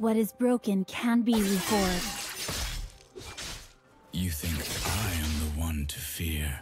What is broken can be reformed. You think I am the one to fear?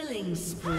Killing spree.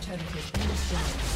Turret has been destroyed.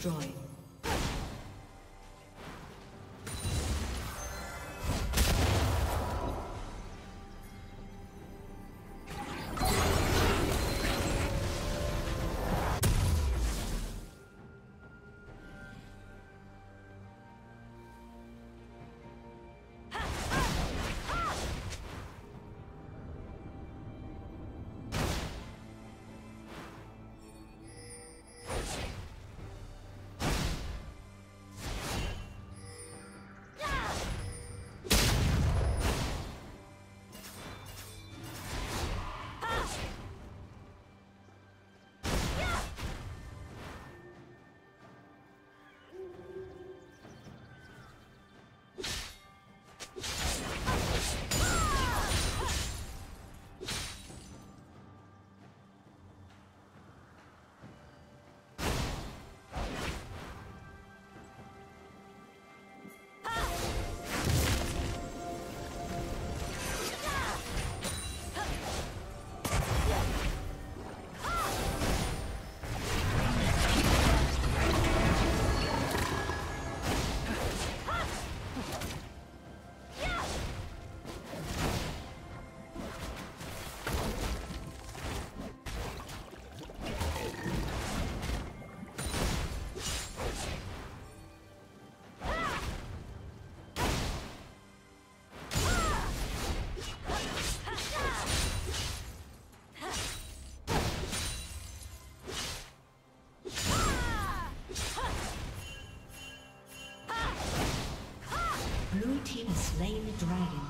destroyed. Slain the dragon.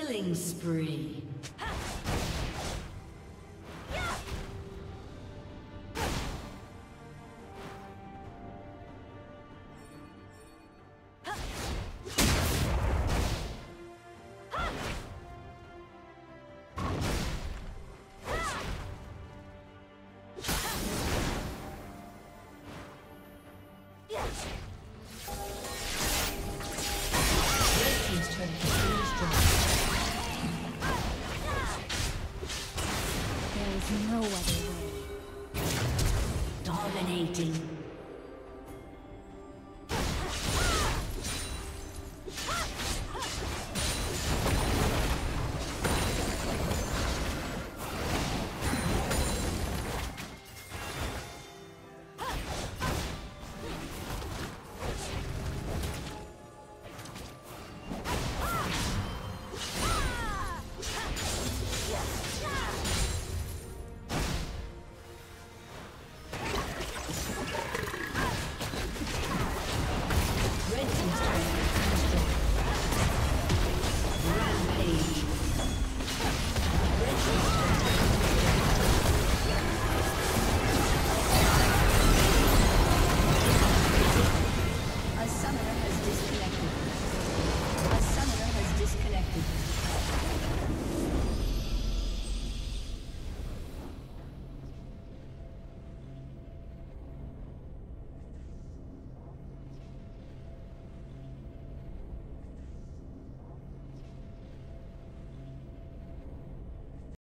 Killing spree. No other way. Dominating.